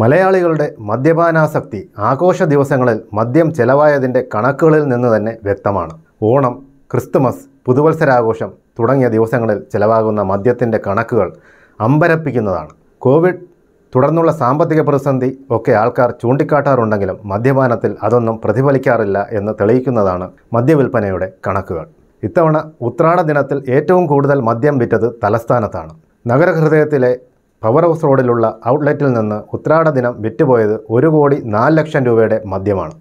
മലയാളികളുടെ മദ്യപാനാസക്തി ആഘോഷ ദിവസങ്ങളിൽ മദ്യം ചെലവായതിൻ്റെ കണക്കുകളിൽ നിന്ന് തന്നെ വ്യക്തമാണ്. ഓണം, ക്രിസ്തുമസ്, പുതുവത്സരാഘോഷം തുടങ്ങിയ ദിവസങ്ങളിൽ ചെലവാകുന്ന മദ്യത്തിൻ്റെ കണക്കുകൾ അമ്പരപ്പിക്കുന്നതാണ്. കോവിഡ് തുടർന്നുള്ള സാമ്പത്തിക പ്രതിസന്ധി ഒക്കെ ആൾക്കാർ ചൂണ്ടിക്കാട്ടാറുണ്ടെങ്കിലും മദ്യപാനത്തിൽ അതൊന്നും പ്രതിഫലിക്കാറില്ല എന്ന് തെളിയിക്കുന്നതാണ് മദ്യവിൽപ്പനയുടെ കണക്കുകൾ. ഇത്തവണ ഉത്രാട ദിനത്തിൽ ഏറ്റവും കൂടുതൽ മദ്യം വിറ്റത് തലസ്ഥാനത്താണ്. നഗരഹൃദയത്തിലെ പവർഹൗസ് റോഡിലുള്ള ഔട്ട്ലെറ്റിൽ നിന്ന് ഉത്രാട ദിനം വിറ്റുപോയത് 1,04,00,000 രൂപയുടെ മദ്യമാണ്.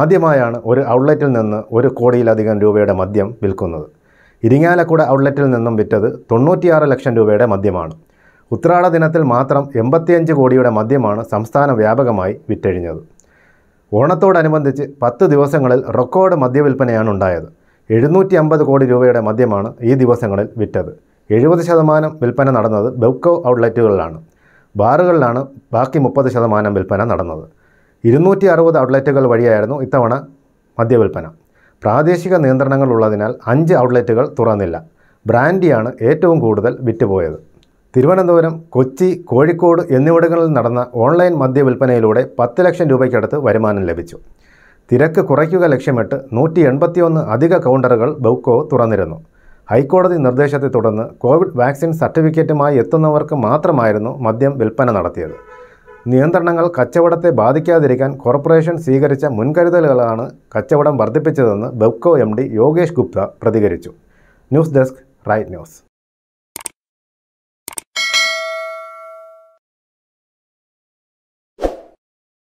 ആദ്യമായാണ് ഒരു ഔട്ട്ലെറ്റിൽ നിന്ന് 1 കോടിയിലധികം രൂപയുടെ മദ്യം വിൽക്കുന്നത്. ഇരിങ്ങാലക്കുട ഔട്ട്ലെറ്റിൽ നിന്നും വിറ്റത് 96,00,000 രൂപയുടെ മദ്യമാണ്. ഉത്രാട ദിനത്തിൽ മാത്രം 85 കോടിയുടെ മദ്യമാണ് സംസ്ഥാന വ്യാപകമായി വിറ്റഴിഞ്ഞത്. ഓണത്തോടനുബന്ധിച്ച് 10 ദിവസങ്ങളിൽ റെക്കോർഡ് മദ്യവിൽപ്പനയാണ് ഉണ്ടായത്. 750 കോടി രൂപയുടെ മദ്യമാണ് ഈ ദിവസങ്ങളിൽ വിറ്റത്. 70% വിൽപ്പന നടന്നത് ബെവ്കോ ഔട്ട്ലെറ്റുകളിലാണ്. ബാറുകളിലാണ് ബാക്കി 30% വിൽപ്പന നടന്നത്. 260 ഔട്ട്ലെറ്റുകൾ വഴിയായിരുന്നു ഇത്തവണ മദ്യവിൽപ്പന. പ്രാദേശിക നിയന്ത്രണങ്ങൾ ഉള്ളതിനാൽ 5 ഔട്ട്ലെറ്റുകൾ തുറന്നില്ല. ബ്രാൻഡിയാണ് ഏറ്റവും കൂടുതൽ വിറ്റുപോയത്. തിരുവനന്തപുരം, കൊച്ചി, കോഴിക്കോട് എന്നിവിടങ്ങളിൽ നടന്ന ഓൺലൈൻ മദ്യവിൽപ്പനയിലൂടെ 10,00,000 രൂപയ്ക്കടുത്ത് വരുമാനം ലഭിച്ചു. തിരക്ക് കുറയ്ക്കുക ലക്ഷ്യമിട്ട് 181 അധിക കൗണ്ടറുകൾ ബെവ്കോ തുറന്നിരുന്നു. ഹൈക്കോടതി നിർദ്ദേശത്തെ തുടർന്ന് കോവിഡ് വാക്സിൻ സർട്ടിഫിക്കറ്റുമായി എത്തുന്നവർക്ക് മാത്രമായിരുന്നു മദ്യം വിൽപ്പന നടത്തിയത്. നിയന്ത്രണങ്ങൾ കച്ചവടത്തെ ബാധിക്കാതിരിക്കാൻ കോർപ്പറേഷൻ സ്വീകരിച്ച മുൻകരുതലുകളാണ് കച്ചവടം വർദ്ധിപ്പിച്ചതെന്ന് ബെവ്കോ MD യോഗേഷ് ഗുപ്ത പ്രതികരിച്ചു. News desk, right news.